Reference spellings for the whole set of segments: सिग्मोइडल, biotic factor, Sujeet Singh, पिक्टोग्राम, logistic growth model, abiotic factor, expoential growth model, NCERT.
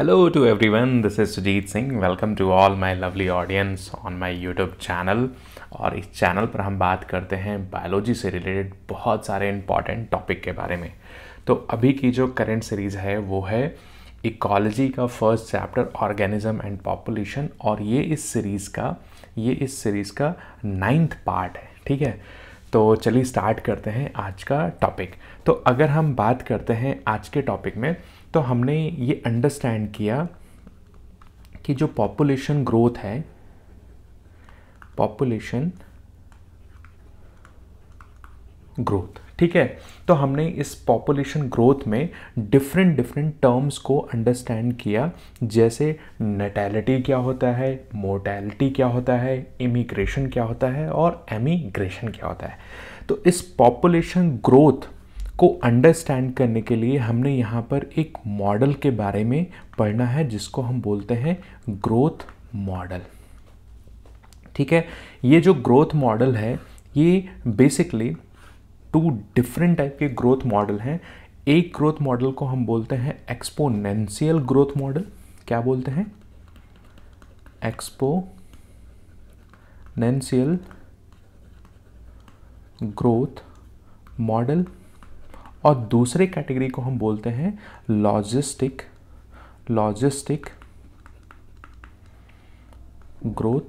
Hello to everyone, this is Sujeet Singh. Welcome to all my lovely audience on my YouTube channel. और इस channel पर हम बात करते हैं बायोलॉजी से रिलेटेड बहुत सारे इम्पॉर्टेंट टॉपिक के बारे में। तो अभी की जो करंट सीरीज़ है वो है इकोलॉजी का first chapter organism and population, और ये इस सीरीज़ का 9th पार्ट है, ठीक है। तो चलिए स्टार्ट करते हैं आज का टॉपिक। तो अगर हम बात करते हैं आज के टॉपिक में, तो हमने ये अंडरस्टैंड किया कि जो पॉपुलेशन ग्रोथ है, ठीक है। तो हमने इस पॉपुलेशन ग्रोथ में डिफरेंट टर्म्स को अंडरस्टैंड किया, जैसे नेटैलिटी क्या होता है, मोर्टैलिटी क्या होता है, इमिग्रेशन क्या होता है और एमिग्रेशन क्या होता है। तो इस पॉपुलेशन ग्रोथ को अंडरस्टैंड करने के लिए हमने यहाँ पर एक मॉडल के बारे में पढ़ना है, जिसको हम बोलते हैं ग्रोथ मॉडल, ठीक है। ये जो ग्रोथ मॉडल है, ये बेसिकली 2 डिफरेंट टाइप के ग्रोथ मॉडल हैं। एक ग्रोथ मॉडल को हम बोलते हैं एक्सपोनेंशियल ग्रोथ मॉडल। क्या बोलते हैं? Exponential growth model. और दूसरे कैटेगरी को हम बोलते हैं लॉजिस्टिक ग्रोथ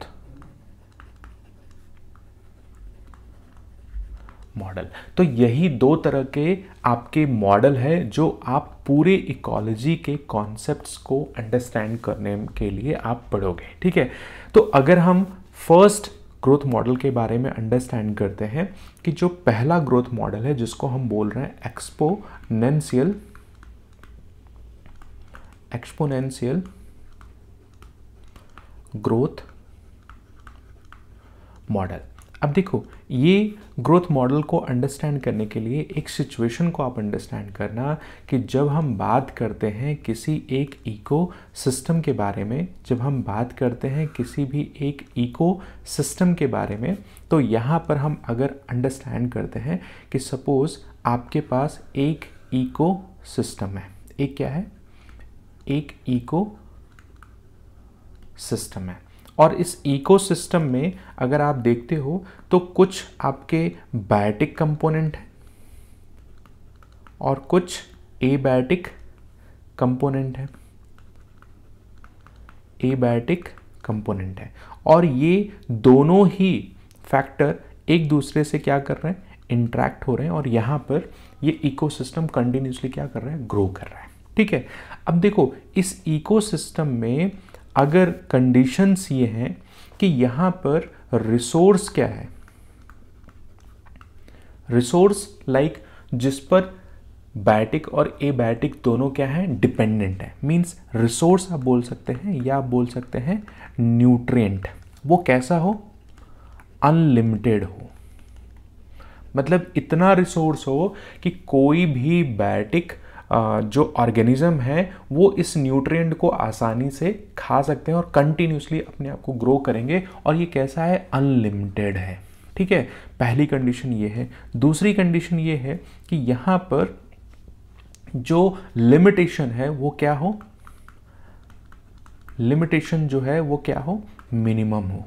मॉडल। तो यही 2 तरह के आपके मॉडल है जो आप पूरे इकोलॉजी के कॉन्सेप्ट्स को अंडरस्टैंड करने के लिए आप पढ़ोगे, ठीक है। तो अगर हम फर्स्ट ग्रोथ मॉडल के बारे में अंडरस्टैंड करते हैं कि जो पहला ग्रोथ मॉडल है, जिसको हम बोल रहे हैं एक्सपोनेंशियल ग्रोथ मॉडल। अब देखो, ये ग्रोथ मॉडल को अंडरस्टैंड करने के लिए एक सिचुएशन को आप अंडरस्टैंड करना कि जब हम बात करते हैं किसी एक इकोसिस्टम के बारे में, तो यहाँ पर हम अगर अंडरस्टैंड करते हैं कि सपोज़ आपके पास एक इकोसिस्टम है, और इस इकोसिस्टम में अगर आप देखते हो तो कुछ आपके बायोटिक कंपोनेंट हैं और कुछ एबायोटिक कंपोनेंट हैं और ये दोनों ही फैक्टर एक दूसरे से क्या कर रहे हैं, इंटरैक्ट हो रहे हैं, और यहाँ पर ये इकोसिस्टम कंटिन्यूसली क्या कर रहा है, ग्रो कर रहा है, ठीक है। अब देखो, इस इकोसिस्टम में अगर कंडीशंस ये हैं कि यहाँ पर रिसोर्स क्या है, रिसोर्स लाइक जिस पर बायोटिक और एबायोटिक दोनों क्या हैं, डिपेंडेंट है, मींस रिसोर्स आप बोल सकते हैं, या आप बोल सकते हैं न्यूट्रिएंट। वो कैसा हो? अनलिमिटेड हो, मतलब इतना रिसोर्स हो कि कोई भी बायोटिक जो ऑर्गेनिज्म है वो इस न्यूट्रिएंट को आसानी से खा सकते हैं और कंटिन्यूसली अपने आप को ग्रो करेंगे। और ये कैसा है? अनलिमिटेड है, ठीक है। पहली कंडीशन ये है। दूसरी कंडीशन ये है कि यहाँ पर जो लिमिटेशन है वो क्या हो, मिनिमम हो।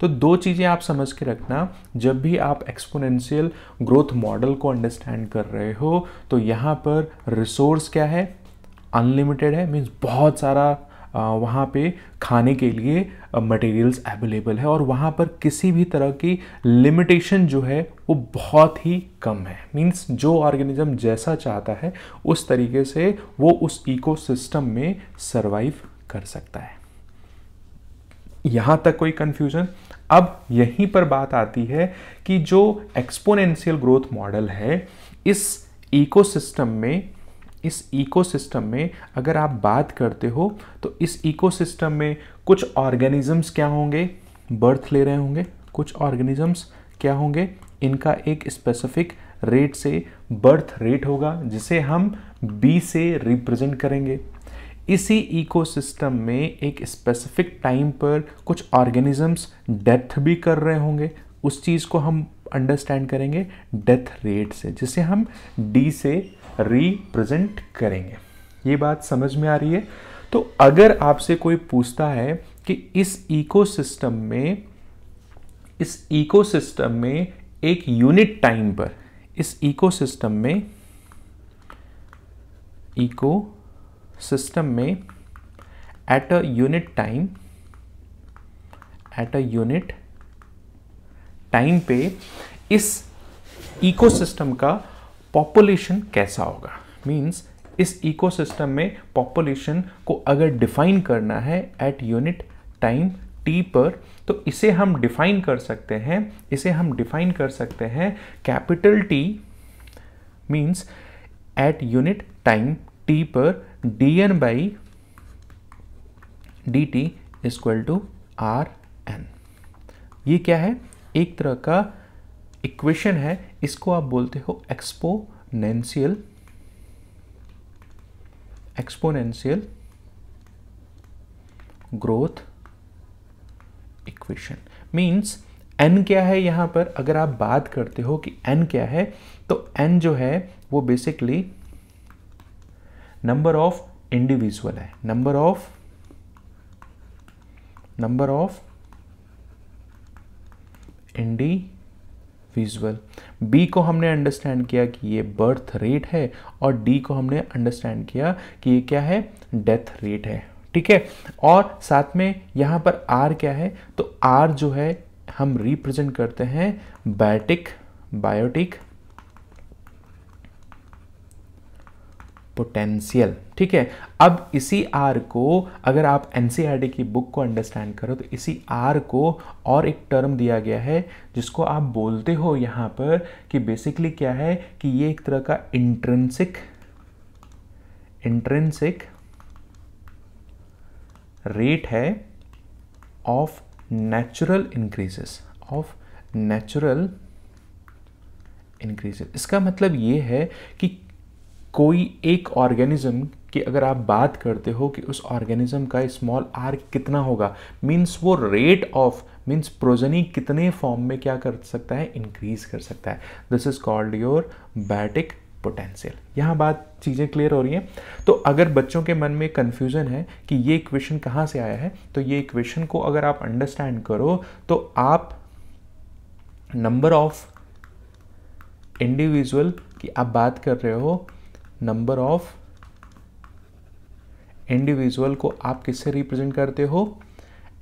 तो 2 चीज़ें आप समझ के रखना जब भी आप एक्सपोनेंशियल ग्रोथ मॉडल को अंडरस्टैंड कर रहे हो। तो यहाँ पर रिसोर्स क्या है, अनलिमिटेड है, मीन्स बहुत सारा वहाँ पे खाने के लिए मटेरियल्स अवेलेबल है, और वहाँ पर किसी भी तरह की लिमिटेशन जो है वो बहुत ही कम है, मीन्स जो ऑर्गेनिज्म जैसा चाहता है उस तरीके से वो उस इकोसिस्टम में सर्वाइव कर सकता है। यहाँ तक कोई कन्फ्यूजन? अब यहीं पर बात आती है कि जो एक्सपोनेंशियल ग्रोथ मॉडल है, इस इकोसिस्टम में अगर आप बात करते हो तो इस इकोसिस्टम में कुछ ऑर्गेनिजम्स क्या होंगे, बर्थ ले रहे होंगे। इनका एक स्पेसिफिक रेट से बर्थ रेट होगा, जिसे हम बी से रिप्रेजेंट करेंगे। इसी इकोसिस्टम में एक स्पेसिफिक टाइम पर कुछ ऑर्गेनिजम्स डेथ भी कर रहे होंगे, उस चीज़ को हम अंडरस्टैंड करेंगे डेथ रेट से, जिसे हम डी से रिप्रेजेंट करेंगे, ये बात समझ में आ रही है। तो अगर आपसे कोई पूछता है कि इस इकोसिस्टम में एक यूनिट टाइम पर इकोसिस्टम में एट अ यूनिट टाइम पे इस इकोसिस्टम का पॉपुलेशन कैसा होगा, मीन्स इस इकोसिस्टम में पॉपुलेशन को अगर डिफाइन करना है एट यूनिट टाइम टी पर, तो इसे हम डिफाइन कर सकते हैं capital T means at unit time T पर dn by dt is equal to rn। ये क्या है, एक तरह का इक्वेशन है, इसको आप बोलते हो exponential growth equation. Means n क्या है यहाँ पर, अगर आप बात करते हो कि n क्या है, तो n जो है वो बेसिकली नंबर ऑफ इंडिविजुअल है, नंबर ऑफ इंडिविजुअल। बी को हमने अंडरस्टैंड किया कि ये बर्थ रेट है, और डी को हमने अंडरस्टैंड किया कि ये क्या है, डेथ रेट है। ठीक है, और साथ में यहाँ पर आर क्या है, तो आर जो है हम रिप्रेजेंट करते हैं बायोटिक पोटेंशियल। ठीक है, अब इसी आर को अगर आप एनसीईआरटी की बुक को अंडरस्टैंड करो, तो इसी आर को और एक टर्म दिया गया है जिसको आप बोलते हो यहाँ पर कि बेसिकली क्या है कि ये एक तरह का इंट्रिंसिक रेट है ऑफ नेचुरल इंक्रीजेस। इसका मतलब ये है कि कोई एक ऑर्गेनिज्म की अगर आप बात करते हो कि उस ऑर्गेनिज्म का स्मॉल आर कितना होगा, मीन्स वो रेट ऑफ मीन्स प्रोजेनी कितने फॉर्म में क्या कर सकता है, इंक्रीज कर सकता है। This is called your biotic potential. यहाँ बात चीज़ें क्लियर हो रही हैं। तो अगर बच्चों के मन में कन्फ्यूजन है कि ये इक्वेशन कहाँ से आया है, तो ये इक्वेशन को अगर आप अंडरस्टैंड करो तो आप नंबर ऑफ इंडिविजुअल की आप बात कर रहे हो, नंबर ऑफ इंडिविजुअल को आप किससे रिप्रेजेंट करते हो,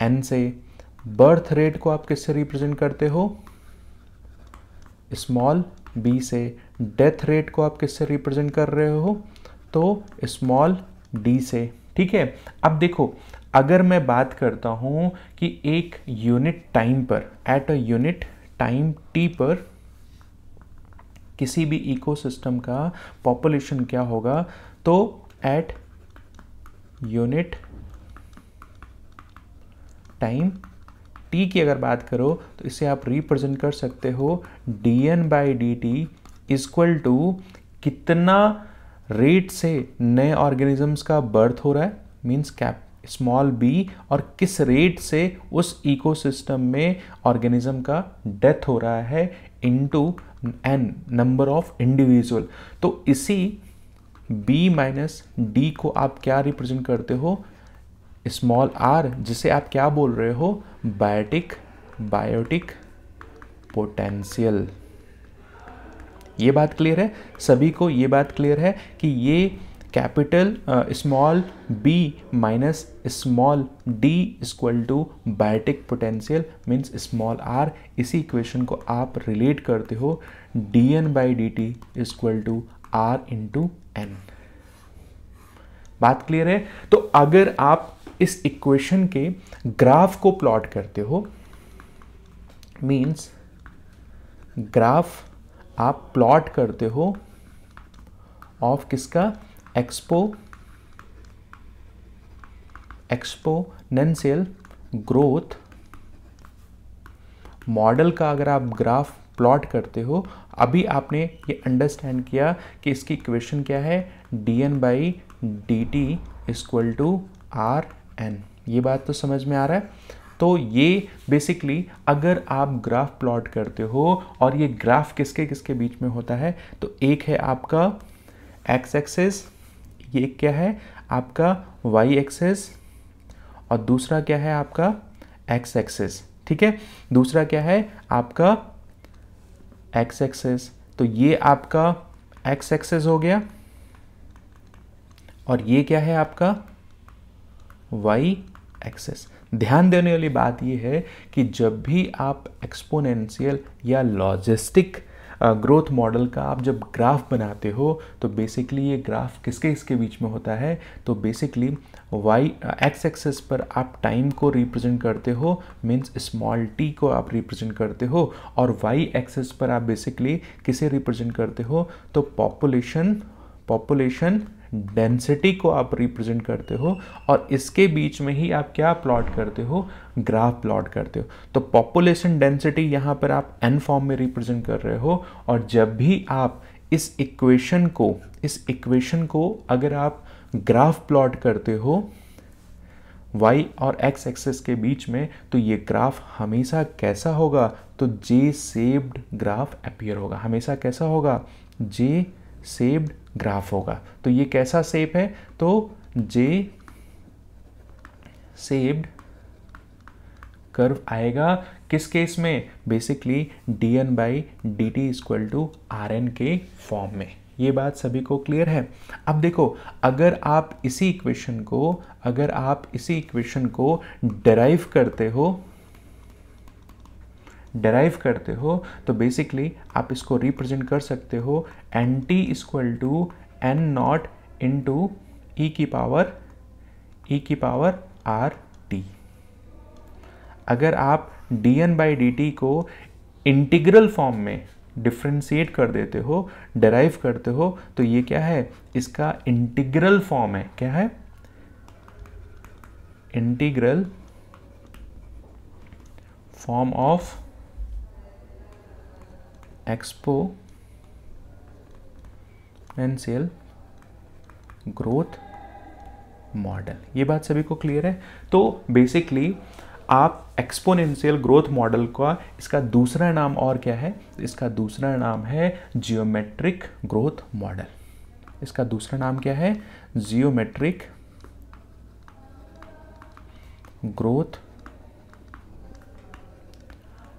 n से। बर्थ रेट को आप किससे रिप्रेजेंट करते हो, स्मॉल b से। डेथ रेट को आप किससे रिप्रेजेंट कर रहे हो, तो स्मॉल d से। ठीक है, अब देखो अगर मैं बात करता हूं कि एक यूनिट टाइम पर at a unit time t पर किसी भी इकोसिस्टम का पॉपुलेशन क्या होगा, तो एट यूनिट टाइम टी की अगर बात करो तो इसे आप रिप्रेजेंट कर सकते हो dn by dt equal to कितना रेट से नए ऑर्गेनिजम्स का बर्थ हो रहा है, मीन्स कैप स्मॉल b, और किस रेट से उस इकोसिस्टम में ऑर्गेनिज्म का डेथ हो रहा है, into n number of individual. तो इसी b माइनस d को आप क्या रिप्रेजेंट करते हो, स्मॉल r, जिसे आप क्या बोल रहे हो, बायोटिक पोटेंशियल। ये बात क्लियर है सभी को, ये बात क्लियर है कि ये capital small b minus small d equal to biotic potential means small r। इसी इक्वेशन को आप रिलेट करते हो dn by dt equal to r into n। बात क्लियर है। तो अगर आप इस इक्वेशन के ग्राफ को प्लॉट करते हो, मीन्स ग्राफ आप प्लॉट करते हो ऑफ किसका, एक्सपोनेंशियल ग्रोथ मॉडल का अगर आप ग्राफ प्लॉट करते हो। अभी आपने ये अंडरस्टैंड किया कि इसकी इक्वेशन क्या है, dn by dt equal to rn। ये बात तो समझ में आ रहा है। तो ये बेसिकली अगर आप ग्राफ प्लॉट करते हो, और ये ग्राफ किसके किसके बीच में होता है, तो एक है आपका x एक्सेस, ये एक क्या है आपका y एक्सेस और दूसरा क्या है आपका x एक्सेस, ठीक है, दूसरा क्या है आपका x एक्सेस। तो ये आपका x एक्सेस हो गया और ये क्या है आपका y एक्सेस। ध्यान देने वाली बात ये है कि जब भी आप एक्सपोनेंशियल या लॉजिस्टिक ग्रोथ मॉडल का आप जब ग्राफ बनाते हो तो बेसिकली ये ग्राफ किसके इसके बीच में होता है, तो बेसिकली एक्स एक्सेस पर आप टाइम को रिप्रेजेंट करते हो, मीन्स स्मॉल टी को आप रिप्रेजेंट करते हो, और वाई एक्सेस पर आप बेसिकली किसे रिप्रेजेंट करते हो, तो पॉपुलेशन डेंसिटी को आप रिप्रेजेंट करते हो, और इसके बीच में ही आप क्या प्लॉट करते हो, ग्राफ प्लॉट करते हो। तो पॉपुलेशन डेंसिटी यहाँ पर आप एन फॉर्म में रिप्रेजेंट कर रहे हो, और जब भी आप इस इक्वेशन को अगर आप ग्राफ प्लॉट करते हो y और x एक्सेस के बीच में, तो ये ग्राफ हमेशा कैसा होगा, तो जे सेप्ड ग्राफ अपीयर होगा। हमेशा कैसा होगा, जे सेप्ड ग्राफ होगा। तो ये कैसा शेप है, तो जे शेप्ड कर्व आएगा किस केस में, basically dn by D T equal to r के फॉर्म में। ये बात सभी को क्लियर है। अब देखो, अगर आप इसी इक्वेशन को डेराइव करते हो तो बेसिकली आप इसको रिप्रेजेंट कर सकते हो N T equal to N naught into ई की पावर आर टी। अगर आप D N by D T को इंटीग्रल फॉर्म में डिफ्रेंशिएट कर देते हो, डेराइव करते हो, तो ये क्या है, इसका इंटीग्रल फॉर्म है। क्या है, integral form of exponential growth model. ये बात सभी को क्लियर है। तो बेसिकली आप एक्सपोनेंशियल ग्रोथ मॉडल का इसका दूसरा नाम और क्या है, इसका दूसरा नाम है जियोमेट्रिक ग्रोथ मॉडल। इसका दूसरा नाम क्या है, जियोमेट्रिक ग्रोथ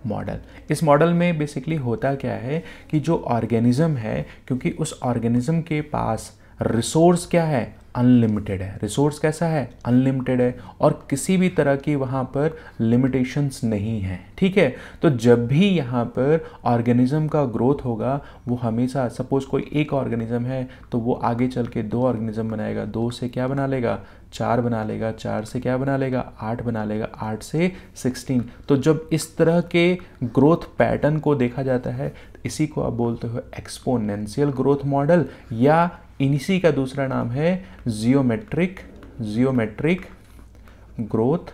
मॉडल। इस मॉडल में बेसिकली होता क्या है कि जो ऑर्गेनिज्म है, क्योंकि उस ऑर्गेनिज्म के पास रिसोर्स क्या है, अनलिमिटेड है। रिसोर्स कैसा है, अनलिमिटेड है, और किसी भी तरह की वहाँ पर लिमिटेशंस नहीं है, ठीक है। तो जब भी यहाँ पर ऑर्गेनिज्म का ग्रोथ होगा, वो हमेशा सपोज कोई एक ऑर्गेनिज्म है तो वो आगे चल के दो ऑर्गेनिज्म बनाएगा, दो से क्या बना लेगा, चार बना लेगा, चार से क्या बना लेगा, आठ बना लेगा, 8 से 16। तो जब इस तरह के ग्रोथ पैटर्न को देखा जाता है, इसी को आप बोलते हो एक्सपोनेंशियल ग्रोथ मॉडल, या इसी का दूसरा नाम है जियोमेट्रिक ग्रोथ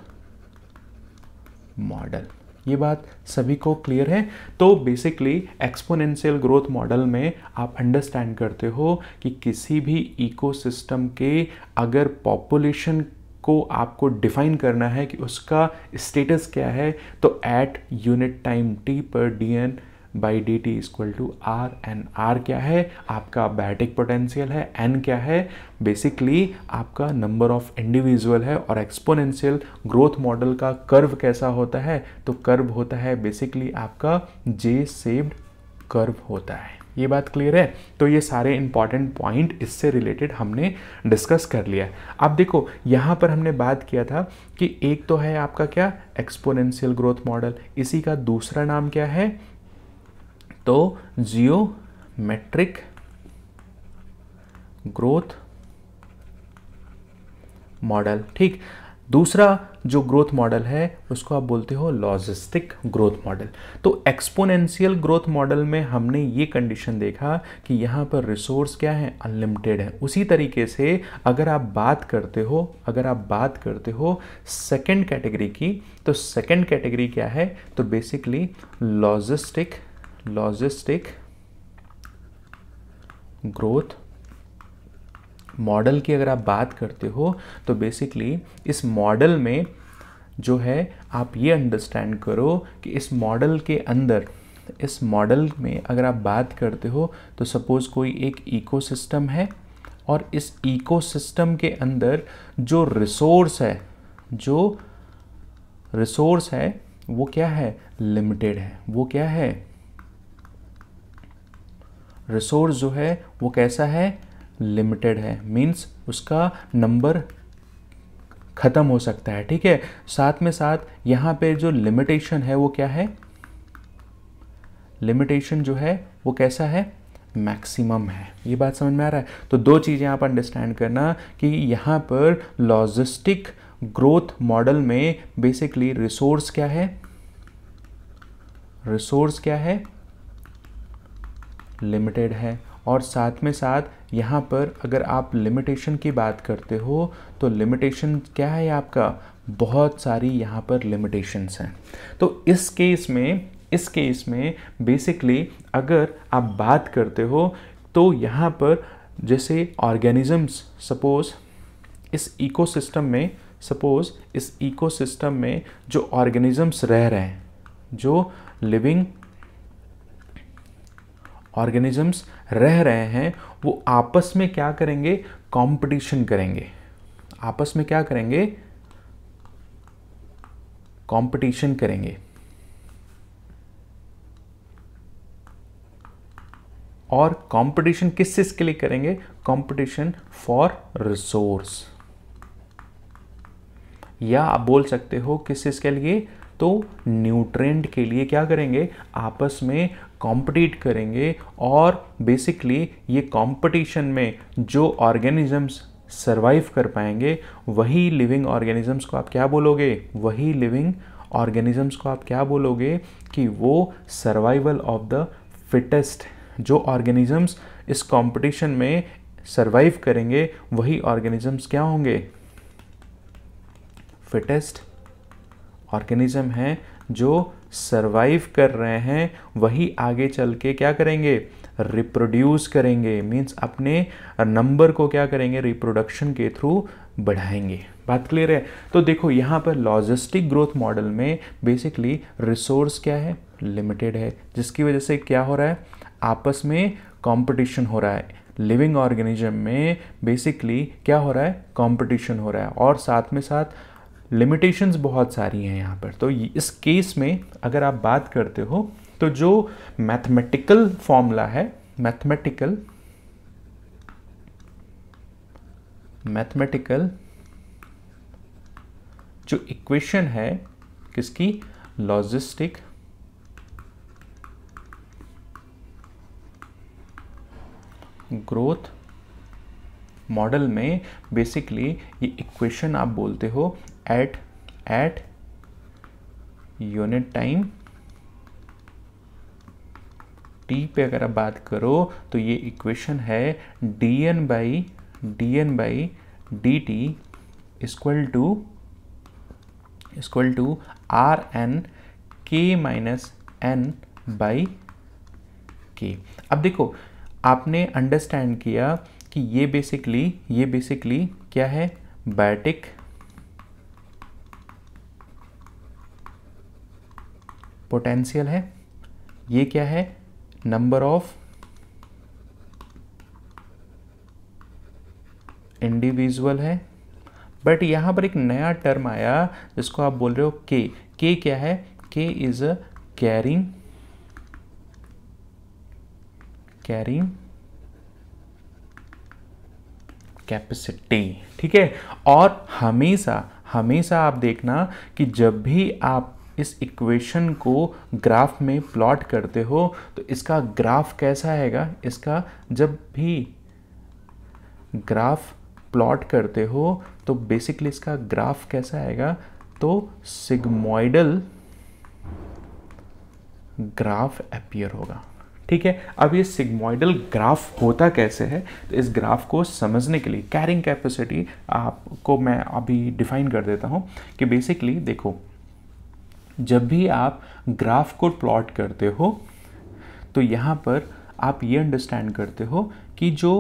मॉडल। ये बात सभी को क्लियर है। तो बेसिकली एक्सपोनेंशियल ग्रोथ मॉडल में आप अंडरस्टैंड करते हो कि किसी भी इकोसिस्टम के अगर पॉपुलेशन को आपको डिफाइन करना है कि उसका स्टेटस क्या है, तो एट यूनिट टाइम टी पर dn by D T equal to are, and are क्या है, आपका बायोटिक पोटेंशियल है, एन क्या है, बेसिकली आपका नंबर ऑफ इंडिविजुअल है। और एक्सपोनेंशियल ग्रोथ मॉडल का कर्व कैसा होता है, तो कर्व होता है बेसिकली आपका जे शेप्ड कर्व होता है। ये बात क्लियर है। तो ये सारे इंपॉर्टेंट पॉइंट इससे रिलेटेड हमने डिस्कस कर लिया। अब देखो, यहाँ पर हमने बात किया था कि एक तो है आपका क्या, एक्सपोनेंशियल ग्रोथ मॉडल, इसी का दूसरा नाम क्या है, तो जियोमेट्रिक ग्रोथ मॉडल, ठीक। दूसरा जो ग्रोथ मॉडल है उसको आप बोलते हो लॉजिस्टिक ग्रोथ मॉडल। तो एक्सपोनेंशियल ग्रोथ मॉडल में हमने ये कंडीशन देखा कि यहाँ पर रिसोर्स क्या है, अनलिमिटेड है। उसी तरीके से अगर आप बात करते हो सेकेंड कैटेगरी की, तो सेकेंड कैटेगरी क्या है, तो बेसिकली लॉजिस्टिक ग्रोथ मॉडल की अगर आप बात करते हो, तो बेसिकली इस मॉडल में जो है आप ये अंडरस्टैंड करो कि इस मॉडल में अगर आप बात करते हो, तो सपोज कोई एक इकोसिस्टम है और इस इकोसिस्टम के अंदर जो रिसोर्स है वो क्या है, लिमिटेड है। वो क्या है, रिसोर्स जो है वो कैसा है, लिमिटेड है, मीन्स उसका नंबर ख़त्म हो सकता है। ठीक है, साथ में साथ यहाँ पे जो लिमिटेशन है वो क्या है, लिमिटेशन जो है वो कैसा है, मैक्सिमम है। ये बात समझ में आ रहा है। तो दो चीज़ें आप अंडरस्टैंड करना कि यहाँ पर लॉजिस्टिक ग्रोथ मॉडल में बेसिकली रिसोर्स क्या है, रिसोर्स क्या है, लिमिटेड है। और साथ में साथ यहाँ पर अगर आप लिमिटेशन की बात करते हो तो लिमिटेशन क्या है, आपका बहुत सारी यहाँ पर लिमिटेशंस हैं। तो इस केस में बेसिकली अगर आप बात करते हो तो यहाँ पर जैसे ऑर्गेनिजम्स, सपोज़ इस इकोसिस्टम में जो ऑर्गेनिजम्स रह रहे हैं, जो लिविंग ऑर्गेनिजम्स रह रहे हैं, वो आपस में क्या करेंगे, कंपटीशन करेंगे। आपस में क्या करेंगे, कंपटीशन करेंगे। और कंपटीशन किस चीज के लिए करेंगे, कंपटीशन फॉर रिसोर्स, या आप बोल सकते हो किस चीज के लिए, तो न्यूट्रिएंट के लिए क्या करेंगे, आपस में कॉम्पिटिट करेंगे। और बेसिकली ये कंपटीशन में जो ऑर्गेनिजम्स सर्वाइव कर पाएंगे वही लिविंग ऑर्गेनिजम्स को आप क्या बोलोगे, कि वो सर्वाइवल ऑफ द फिटेस्ट। जो ऑर्गेनिजम्स इस कंपटीशन में सर्वाइव करेंगे वही ऑर्गेनिजम्स क्या होंगे, फिटेस्ट ऑर्गेनिज्म हैं। जो सर्वाइव कर रहे हैं वही आगे चल के क्या करेंगे, रिप्रोड्यूस करेंगे, मीन्स अपने नंबर को क्या करेंगे, रिप्रोडक्शन के थ्रू बढ़ाएंगे। बात क्लियर है। तो देखो यहाँ पर लॉजिस्टिक ग्रोथ मॉडल में बेसिकली रिसोर्स क्या है, लिमिटेड है, जिसकी वजह से क्या हो रहा है, आपस में कंपटीशन हो रहा है। लिविंग ऑर्गेनिज्म में बेसिकली क्या हो रहा है, कंपटीशन हो रहा है। और साथ में साथ लिमिटेशंस बहुत सारी हैं यहाँ पर। तो इस केस में अगर आप बात करते हो तो जो मैथमेटिकल फॉर्मूला है, मैथमेटिकल जो इक्वेशन है किसकी, लॉजिस्टिक ग्रोथ मॉडल में बेसिकली ये इक्वेशन आप बोलते हो एट यूनिट टाइम टी पे अगर आप बात करो तो ये इक्वेशन है dn by dt equal to Rn k - n/k। अब देखो आपने अंडरस्टैंड किया कि ये बेसिकली क्या है, बायोटिक पोटेंशियल है। ये क्या है, नंबर ऑफ इंडिविजुअल है। बट यहाँ पर एक नया टर्म आया जिसको आप बोल रहे हो के क्या है, K is a carrying capacity. ठीक है, और हमेशा आप देखना कि जब भी आप इस इक्वेशन को ग्राफ में प्लॉट करते हो तो इसका ग्राफ कैसा आएगा, इसका जब भी ग्राफ प्लॉट करते हो तो बेसिकली इसका ग्राफ कैसा आएगा, तो सिग्मोइडल ग्राफ अपीयर होगा। ठीक है, अब ये सिग्मोइडल ग्राफ होता कैसे है, तो इस ग्राफ को समझने के लिए कैरिंग कैपेसिटी आपको मैं अभी डिफाइन कर देता हूँ कि बेसिकली देखो जब भी आप ग्राफ को प्लॉट करते हो तो यहाँ पर आप ये अंडरस्टैंड करते हो कि जो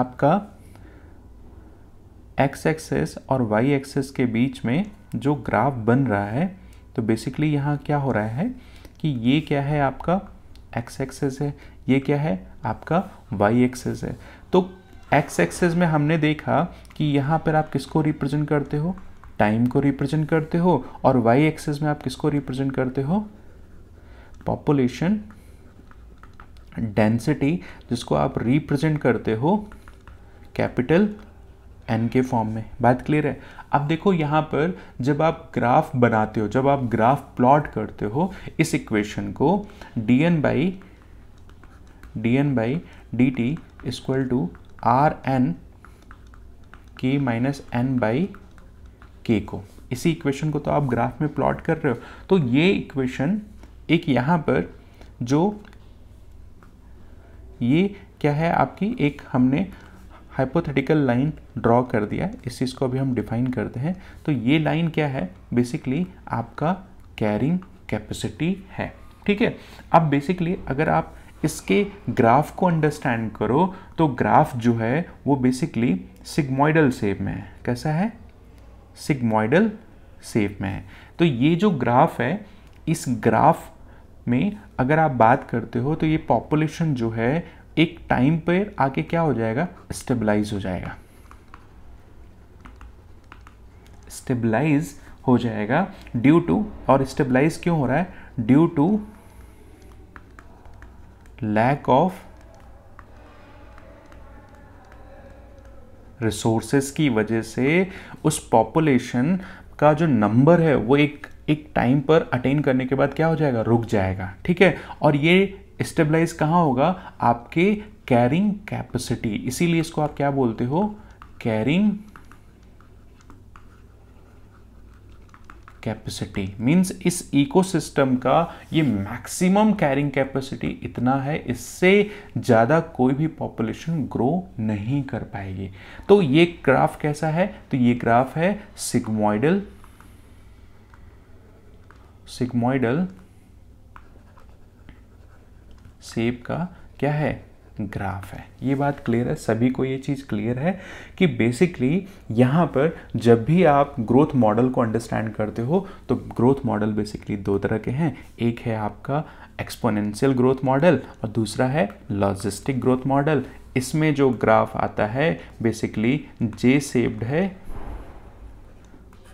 आपका एक्स एक्सेस और वाई एक्सेस के बीच में जो ग्राफ बन रहा है तो बेसिकली यहाँ क्या हो रहा है कि ये क्या है, आपका एक्स एक्सेस है, ये क्या है, आपका वाई एक्सेस है। तो एक्स एक्सेस में हमने देखा कि यहाँ पर आप किसको रिप्रेजेंट करते हो, टाइम को रिप्रेजेंट करते हो, और वाई एक्सेस में आप किसको रिप्रेजेंट करते हो, पॉपुलेशन डेंसिटी, जिसको आप रिप्रेजेंट करते हो कैपिटल एन के फॉर्म में। बात क्लियर है। अब देखो यहाँ पर जब आप ग्राफ बनाते हो, जब आप ग्राफ प्लॉट करते हो इस इक्वेशन को, dn by dt equal to RnK - n by K को, इसी इक्वेशन को तो आप ग्राफ में प्लॉट कर रहे हो। तो ये इक्वेशन एक यहाँ पर जो ये क्या है आपकी, एक हमने हाइपोथेटिकल लाइन ड्रॉ कर दिया है, इस चीज़ को अभी हम डिफाइन करते हैं। तो ये लाइन क्या है, बेसिकली आपका कैरिंग कैपेसिटी है। ठीक है। अब बेसिकली अगर आप इसके ग्राफ को अंडरस्टैंड करो तो ग्राफ जो है वो बेसिकली सिग्मोइडल शेप में है। कैसा है, सिग्मोइडल शेप में है। तो ये जो ग्राफ है, इस ग्राफ में अगर आप बात करते हो तो ये पॉपुलेशन जो है एक टाइम पर आके क्या हो जाएगा, स्टेबलाइज हो जाएगा। स्टेबलाइज हो जाएगा ड्यू टू, और स्टेबलाइज क्यों हो रहा है, due to lack of resources की वजह से उस पॉपुलेशन का जो नंबर है वो एक टाइम पर अटेन करने के बाद क्या हो जाएगा, रुक जाएगा। ठीक है। और ये स्टेबलाइज कहाँ होगा, आपके कैरिंग कैपेसिटी, इसीलिए इसको आप क्या बोलते हो, कैरिंग कैपेसिटी। मीन्स इस इकोसिस्टम का ये मैक्सिमम कैरिंग कैपेसिटी इतना है, इससे ज़्यादा कोई भी पॉपुलेशन ग्रो नहीं कर पाएगी। तो ये ग्राफ कैसा है, तो ये ग्राफ है सिग्मोइडल शेप का क्या है, ग्राफ है। ये बात क्लियर है, सभी को ये चीज़ क्लियर है कि बेसिकली यहाँ पर जब भी आप ग्रोथ मॉडल को अंडरस्टैंड करते हो तो ग्रोथ मॉडल बेसिकली दो तरह के हैं, एक है आपका एक्सपोनेंशियल ग्रोथ मॉडल और दूसरा है लॉजिस्टिक ग्रोथ मॉडल। इसमें जो ग्राफ आता है बेसिकली जे शेप्ड है।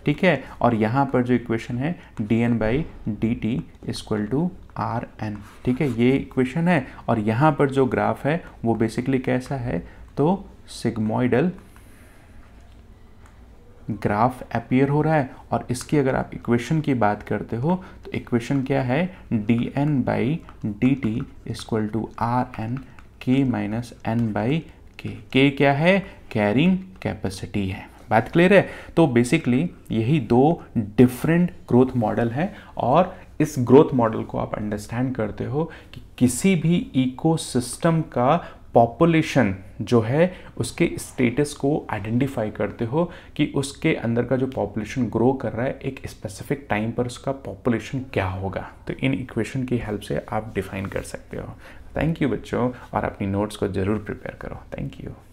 ठीक है। और यहाँ पर जो इक्वेशन है dn/dt इक्वल टू Rn। ठीक है, ये इक्वेशन है। और यहाँ पर जो ग्राफ है वो बेसिकली कैसा है, तो सिग्मोइडल ग्राफ अपीयर हो रहा है। और इसकी अगर आप इक्वेशन की बात करते हो तो इक्वेशन क्या है, dn/dt equal to Rn K - n by K। K क्या है, कैरिंग कैपेसिटी है। बात क्लियर है। तो बेसिकली यही दो डिफरेंट ग्रोथ मॉडल हैं, और इस ग्रोथ मॉडल को आप अंडरस्टैंड करते हो कि किसी भी इकोसिस्टम का पॉपुलेशन जो है उसके स्टेटस को आइडेंटिफाई करते हो कि उसके अंदर का जो पॉपुलेशन ग्रो कर रहा है एक स्पेसिफिक टाइम पर उसका पॉपुलेशन क्या होगा। तो इन इक्वेशन की हेल्प से आप डिफाइन कर सकते हो। थैंक यू बच्चों, और अपनी नोट्स को ज़रूर प्रिपेयर करो। Thank you.